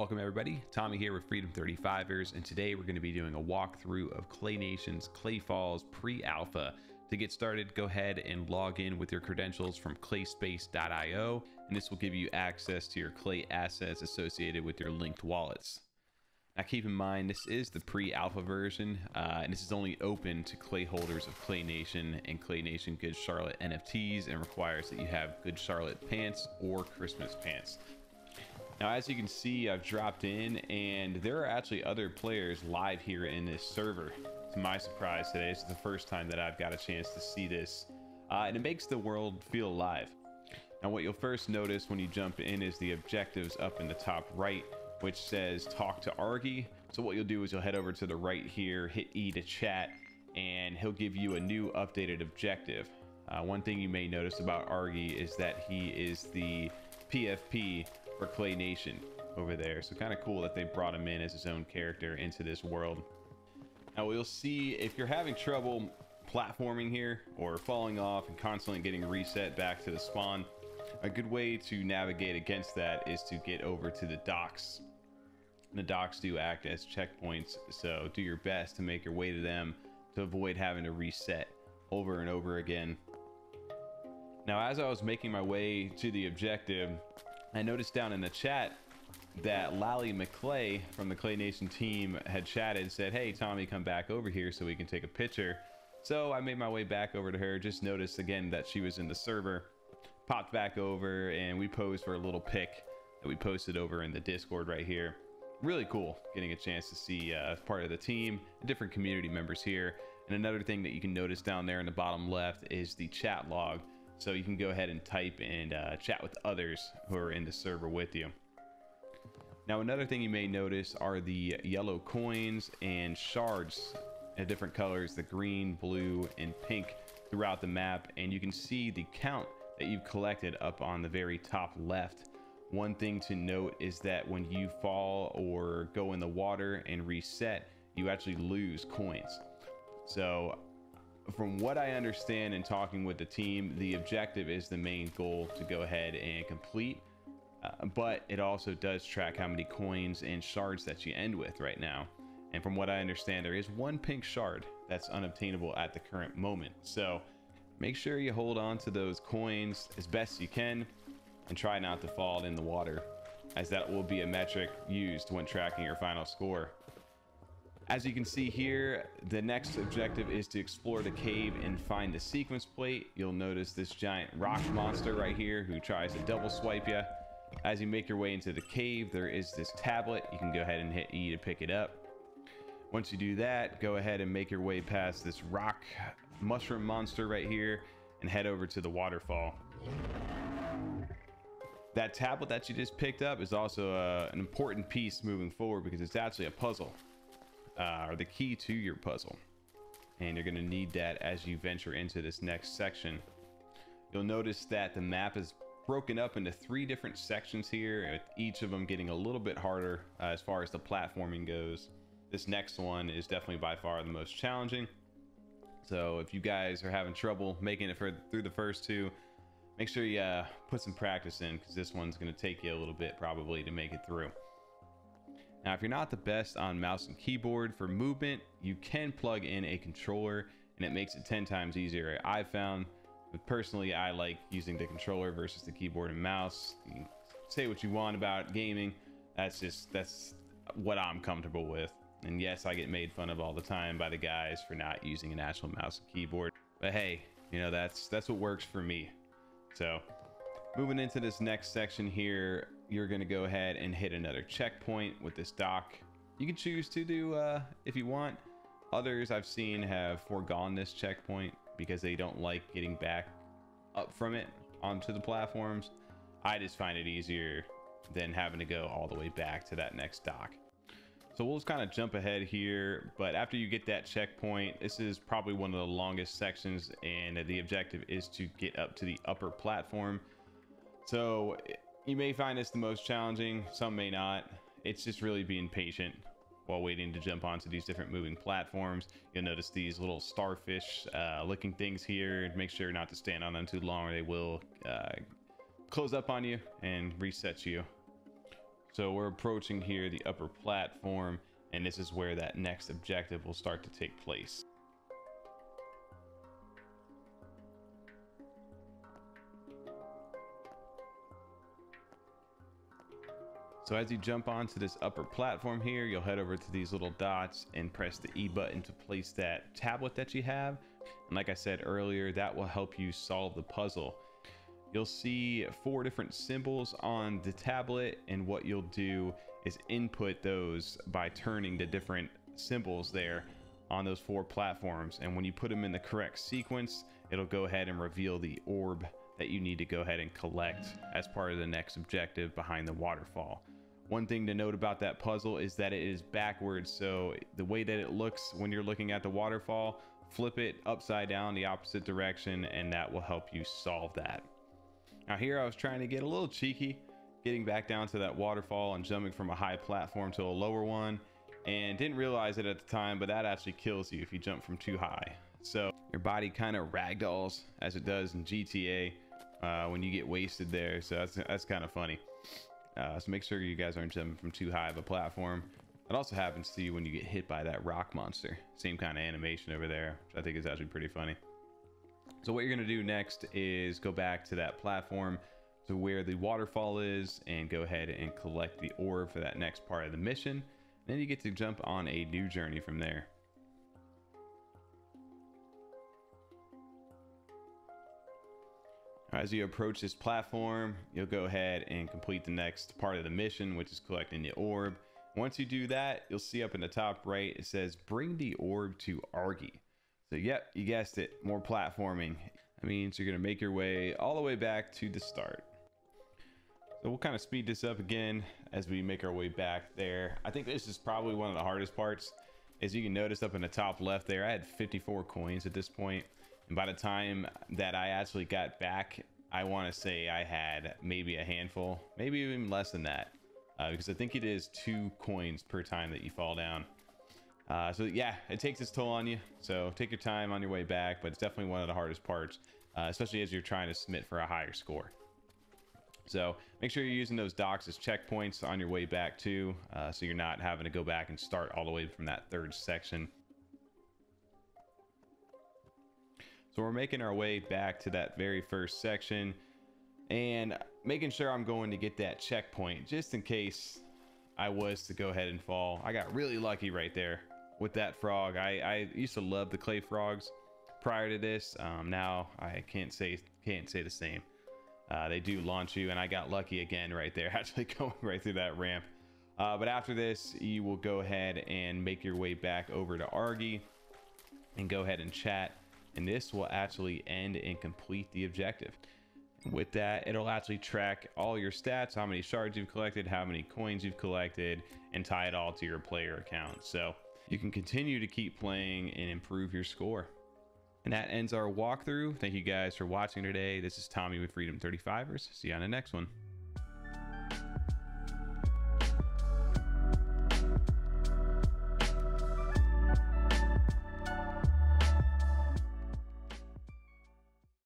Welcome everybody, Tommy here with Freedom 35ers, and today we're going to be doing a walkthrough of Clay Nation's Clay Falls pre-alpha. To get started, go ahead and log in with your credentials from clayspace.io, and this will give you access to your Clay assets associated with your linked wallets. Now keep in mind, this is the pre-alpha version, and this is only open to Clay holders of Clay Nation and Clay Nation Good Charlotte NFTs, and requires that you have Good Charlotte pants or Christmas pants. Now, as you can see, I've dropped in, and there are actually other players live here in this server. To my surprise today, this is the first time that I've got a chance to see this, and it makes the world feel alive. Now, what you'll first notice when you jump in is the objectives up in the top right, which says talk to Argy. So what you'll do is you'll head over to the right here, hit E to chat, and he'll give you a new updated objective. One thing you may notice about Argy is that he is the PFP for Clay Nation over there. So kind of cool that they brought him in as his own character into this world. Now we'll see if you're having trouble platforming here or falling off and constantly getting reset back to the spawn. A good way to navigate against that is to get over to the docks. The docks do act as checkpoints, so do your best to make your way to them to avoid having to reset over and over again. Now, as I was making my way to the objective, I noticed down in the chat that Lally McClay from the Clay Nation team had chatted and said, "Hey, Tommy, come back over here so we can take a picture." So I made my way back over to her, just noticed again that she was in the server, popped back over, and we posed for a little pic that we posted over in the Discord right here. Really cool getting a chance to see part of the team, different community members here. And another thing that you can notice down there in the bottom left is the chat log. So you can go ahead and type and chat with others who are in the server with you. Now, another thing you may notice are the yellow coins and shards in different colors, the green, blue, and pink throughout the map. And you can see the count that you've collected up on the very top left. One thing to note is that when you fall or go in the water and reset, you actually lose coins. So from what I understand and talking with the team, the objective is the main goal to go ahead and complete, but it also does track how many coins and shards that you end with right now. And from what I understand, there is one pink shard that's unobtainable at the current moment. So make sure you hold on to those coins as best you can and try not to fall in the water, as that will be a metric used when tracking your final score. As you can see here, the next objective is to explore the cave and find the sequence plate. You'll notice this giant rock monster right here who tries to double swipe you. As you make your way into the cave, there is this tablet. You can go ahead and hit E to pick it up. Once you do that, go ahead and make your way past this rock mushroom monster right here and head over to the waterfall. That tablet that you just picked up is also an important piece moving forward, because it's actually a puzzle. Or the key to your puzzle, and you're going to need that as you venture into this next section. You'll notice that the map is broken up into three different sections here, with each of them getting a little bit harder as far as the platforming goes. This next one is definitely by far the most challenging, so if you guys are having trouble making it through the first two, make sure you put some practice in, because this one's going to take you a little bit probably to make it through. Now, if you're not the best on mouse and keyboard for movement, you can plug in a controller, and it makes it 10 times easier, I've found. But personally, I like using the controller versus the keyboard and mouse. You can say what you want about gaming. That's what I'm comfortable with. And yes, I get made fun of all the time by the guys for not using an actual mouse and keyboard. But hey, you know, that's what works for me. So moving into this next section here, you're going to go ahead and hit another checkpoint with this dock. You can choose to do if you want. Others I've seen have foregone this checkpoint because they don't like getting back up from it onto the platforms. I just find it easier than having to go all the way back to that next dock. So we'll just kind of jump ahead here, but after you get that checkpoint, this is probably one of the longest sections, and the objective is to get up to the upper platform. So you may find this the most challenging, some may not. It's just really being patient while waiting to jump onto these different moving platforms. You'll notice these little starfish looking things here. Make sure not to stand on them too long, or they will close up on you and reset you. So we're approaching here the upper platform, and this is where that next objective will start to take place. So as you jump onto this upper platform here, you'll head over to these little dots and press the E button to place that tablet that you have. And like I said earlier, that will help you solve the puzzle. You'll see four different symbols on the tablet, and what you'll do is input those by turning the different symbols there on those four platforms. And when you put them in the correct sequence, it'll go ahead and reveal the orb that you need to go ahead and collect as part of the next objective behind the waterfall. One thing to note about that puzzle is that it is backwards, so the way that it looks when you're looking at the waterfall, flip it upside down the opposite direction, and that will help you solve that. Now here I was trying to get a little cheeky, getting back down to that waterfall and jumping from a high platform to a lower one, and didn't realize it at the time, but that actually kills you if you jump from too high. So your body kind of ragdolls as it does in GTA when you get wasted there, so that's kind of funny. So make sure you guys aren't jumping from too high of a platform. That also happens to you when you get hit by that rock monster. Same kind of animation over there, which I think is actually pretty funny. So what you're going to do next is go back to that platform to where the waterfall is and go ahead and collect the orb for that next part of the mission. And then you get to jump on a new journey from there. As you approach this platform, you'll go ahead and complete the next part of the mission, which is collecting the orb. Once you do that, you'll see up in the top right, it says, bring the orb to Argy. So yep, you guessed it, more platforming. That means you're gonna make your way all the way back to the start. So we'll kind of speed this up again as we make our way back there. I think this is probably one of the hardest parts. As you can notice up in the top left there, I had 54 coins at this point. And by the time that I actually got back, I want to say I had maybe a handful, maybe even less than that, because I think it is 2 coins per time that you fall down. So yeah, it takes its toll on you. So take your time on your way back, but it's definitely one of the hardest parts, especially as you're trying to submit for a higher score. So make sure you're using those docks as checkpoints on your way back too, so you're not having to go back and start all the way from that third section. So we're making our way back to that very first section and making sure I'm going to get that checkpoint just in case I was to go ahead and fall. I got really lucky right there with that frog. I used to love the clay frogs prior to this. Now I can't say the same. They do launch you, and I got lucky again right there, actually going right through that ramp. But after this, you will go ahead and make your way back over to Argy and go ahead and chat. And this will actually end and complete the objective. With that, it'll actually track all your stats, how many shards you've collected, how many coins you've collected, and tie it all to your player account. So you can continue to keep playing and improve your score. And that ends our walkthrough. Thank you guys for watching today. This is Tommy with Freedom 35ers. See you on the next one.